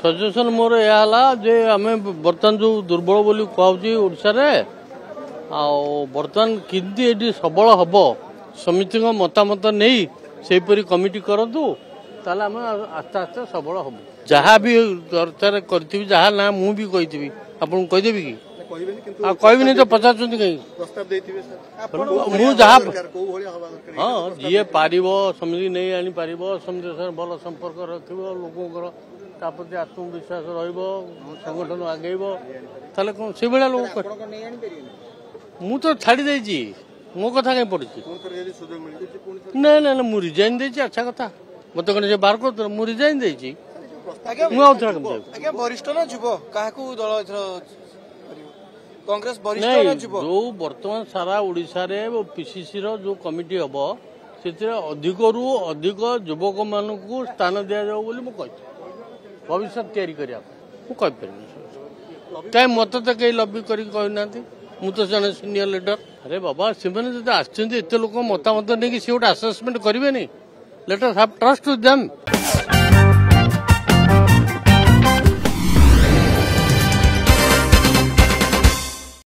Suggestion मोर यहाँ जे आम बर्तमान जो दुर्बल बोली कहूँशार आर्तमान किमती ये सबल हम समिति मतामत नहीं सेपरी कमिटी करूँ ताल आम आस्ते आस्ते सबल हम जहाँ भी चर्चा करी जहाँ ना मुझे कही आपको कहीदेवी कि कहबी तो पचार कहीं हाँ जी पार समिति नहीं आनी पार समिति सर भल संपर्क रख लोक तापति आत्मविश्वास रंगठन आगे कौन से भाया लोग मुझे छाड़ी मो कथा कहीं पड़ी ना ना ना मुझे रिजाइन दे अच्छा कथा मत कहने बार कर मुझे रिजाइन दे वरिष्ठ ना जुव क्या कांग्रेस जो बर्तमान सारा ओडिशा रे पीसीसी रो जो कमिटी हम से अधिक रु अधिक युवक मान को स्थान दि जाओ भविष्य या कहीं मत तो कहीं लबी करना मुझे जन सीनियर लीडर अरे बाबा से आते लोक मतामत नहीं कि आसेसमेंट करेंगे later have trust with them.